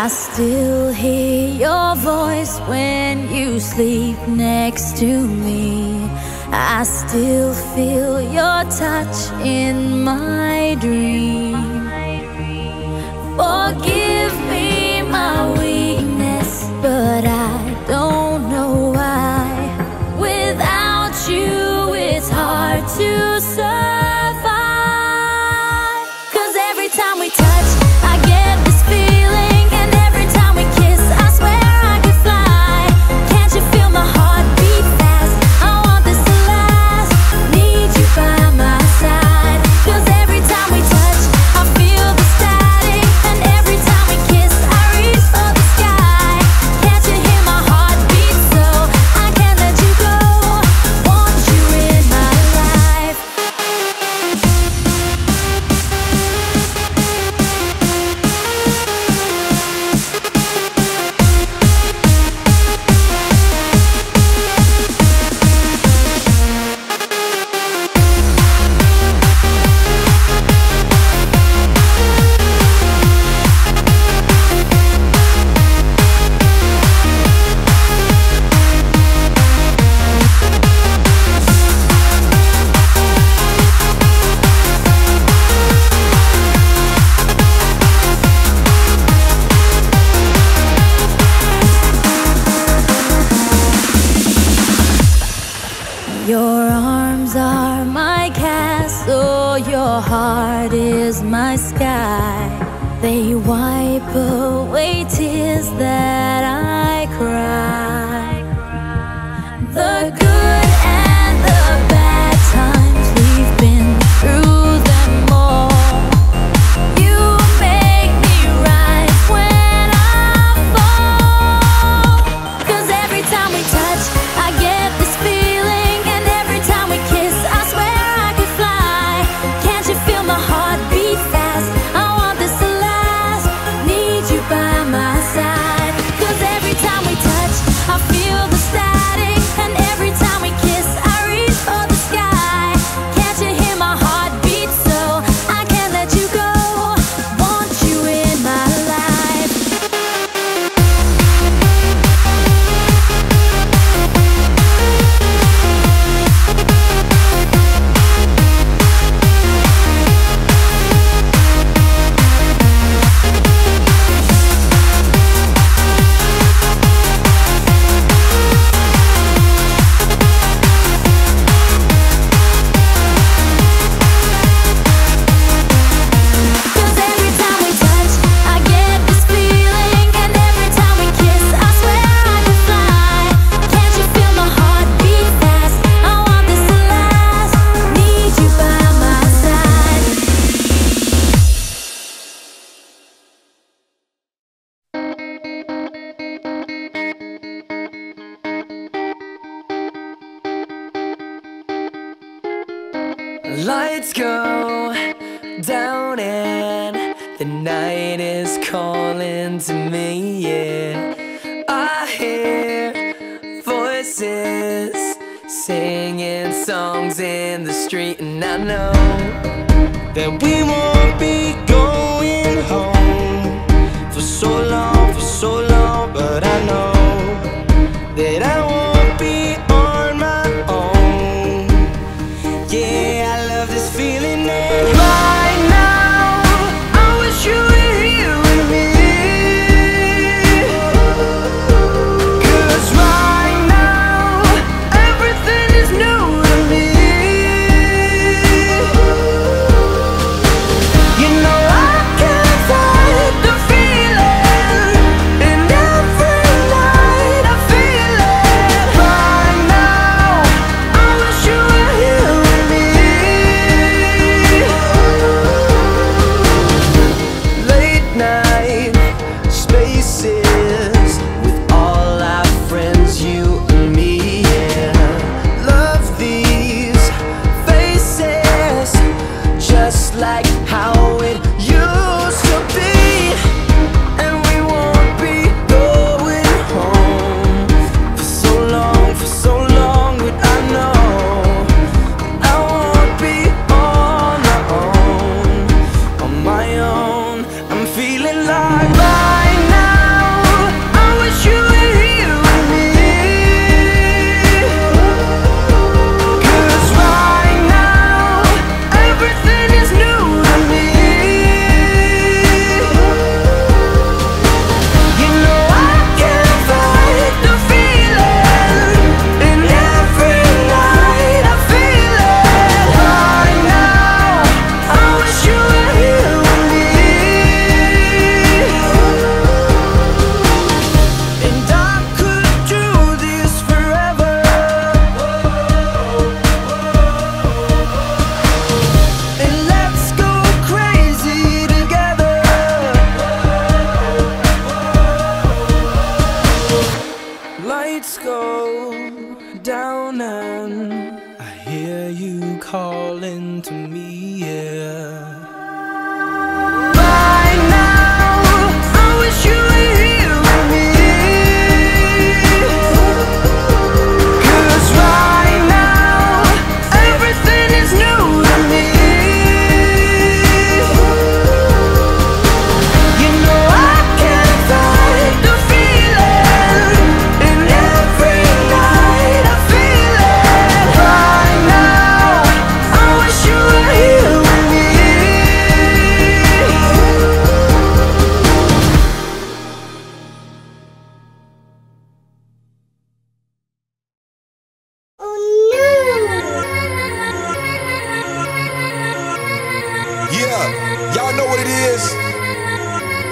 I still hear your voice when you sleep next to me. I still feel your touch in my dream. Forgive me my weakness, but I don't know why. Without you, it's hard to survive. 'Cause every time we touch, I get this feeling. Your arms are my castle, your heart is my sky. They wipe away tears that I cry. The good and the bad times, we've been through them all. You make me rise when I fall. 'Cause every time we touch, I get this feeling. Lights go down and the night is calling to me, yeah. I hear voices singing songs in the street, and I know that we won't be going home for so long, but I know that I won't.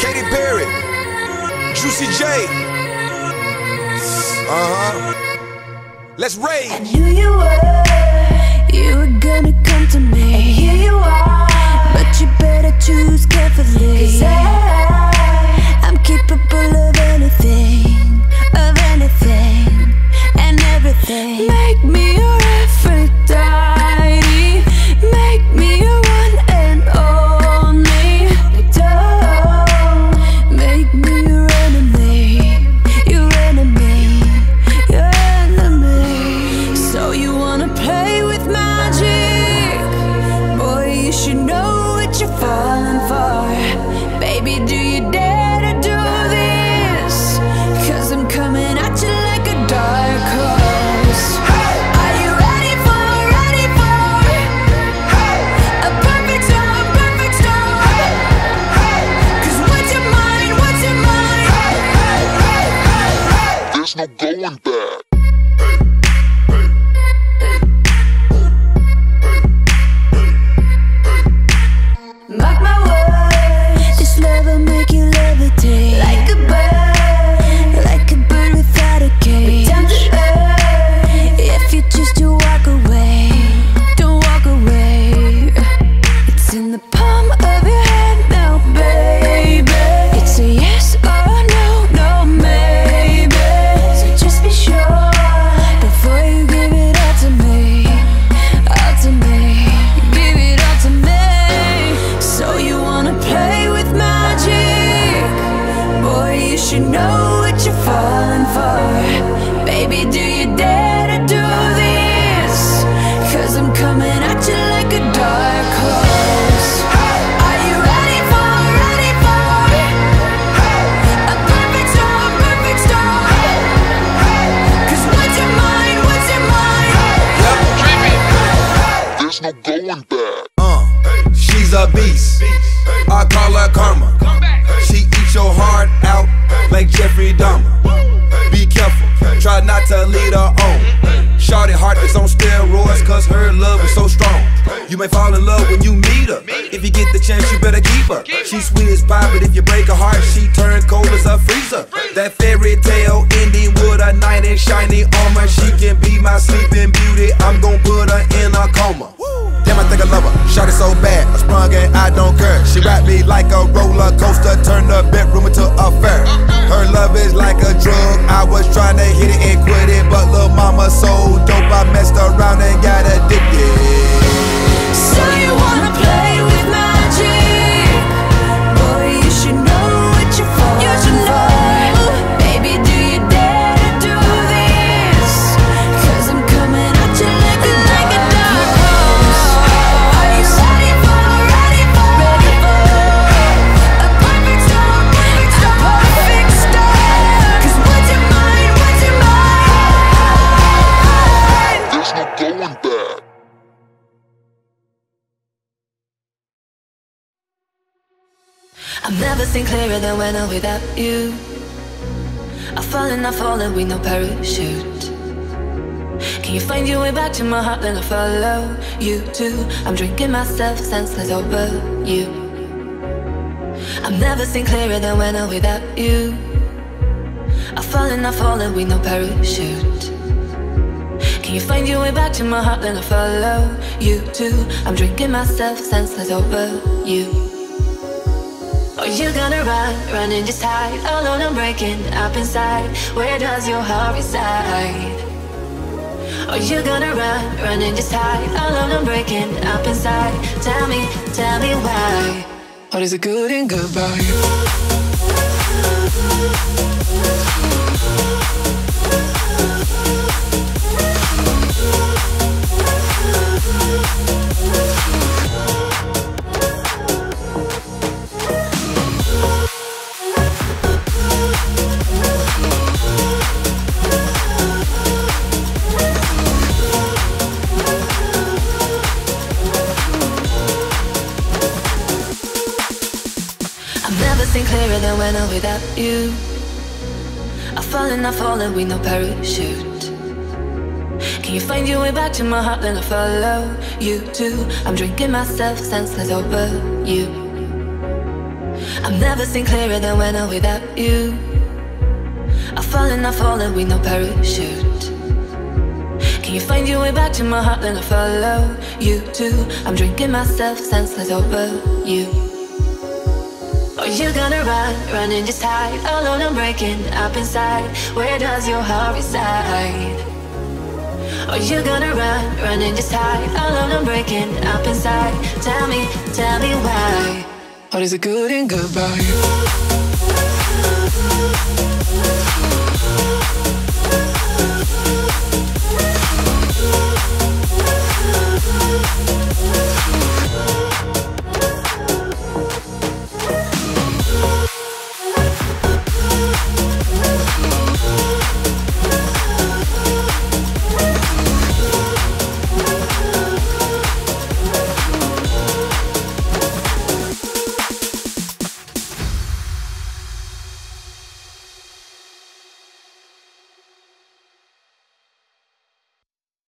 Katy Perry, Juicy J. Let's rage. I knew you were gonna come to me. And here you are, but you better choose carefully. 'Cause I'm capable of anything, of anything, and everything. Make me your Aphrodite. Make me your one and only. Don't make me your enemy, your enemy, your enemy. So you wanna play with magic? Boy, you should know what you're falling for. Baby, do you dare? No going back. Mark my words, this love will make you levitate like a bird without a cage. Down to earth, if you choose to walk away, don't walk away. It's in the palm of your hand now, baby. It's a yes or a no, no man. You know what you're falling for. Baby, do you dare to do this? 'Cause I'm coming at you like a dark horse. Are you ready for a perfect storm, perfect storm? 'Cause what's your mind, what's your mind? There's no going back. She's a beast, I call her karma. She eats your heart out like Jeffrey Dahmer. Be careful, try not to lead her on. Shorty heart is on steroids 'cause her love is so strong. You may fall in love when you meet her. If you get the chance, you better keep her. She's sweet as pie, but if you break her heart, she turns cold as a freezer. That fairy tale ending with a knight in shiny armor. She can be my sleeping beauty, I'm gon' put her in a coma. Damn, I think I love her. Shorty so bad, I sprung and I don't care. She wrapped me like a roller coaster, turned the bedroom into a fair. Her love is like a drug, I was trying to hit it and quit it, but lil' mama so dope, I messed around and got addicted. So you wanna play with magic? Boy, you should know what you're falling for. Baby, do you dare to do this? 'Cause I'm coming at you like a dark horse. Are you ready for a perfect storm, perfect storm, perfect storm? 'Cause what's your mind, what's your mind? There's no going back. I've never seen clearer than when I'm without you. I've fallen, I've fallen with no parachute. Can you find your way back to my heart? Then I'll follow you too. I'm drinking myself senseless over you. I've never seen clearer than when I'm without you. I've fallen with no parachute. Can you find your way back to my heart? Then I'll follow you too. I'm drinking myself senseless over you. Oh, you gonna run, running just hide. Alone I'm breaking up inside. Where does your heart reside? Oh, you gonna run, running just hide. Alone I'm breaking up inside. Tell me why. What is a good and goodbye? Clearer than when I'm without you. I've fallen with no parachute. Can you find your way back to my heart? Then I'll follow you too. I'm drinking myself senseless over you. I've never seen clearer than when I'm without you. I've fallen with no parachute. Can you find your way back to my heart? Then I follow you too. I'm drinking myself senseless over you. Oh, you're gonna run, running just hide. Alone I'm breaking up inside. Where does your heart reside? Oh, you're gonna run, running just hide. Alone I'm breaking up inside. Tell me why. What is a good and goodbye?